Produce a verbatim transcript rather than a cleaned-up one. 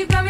You got me.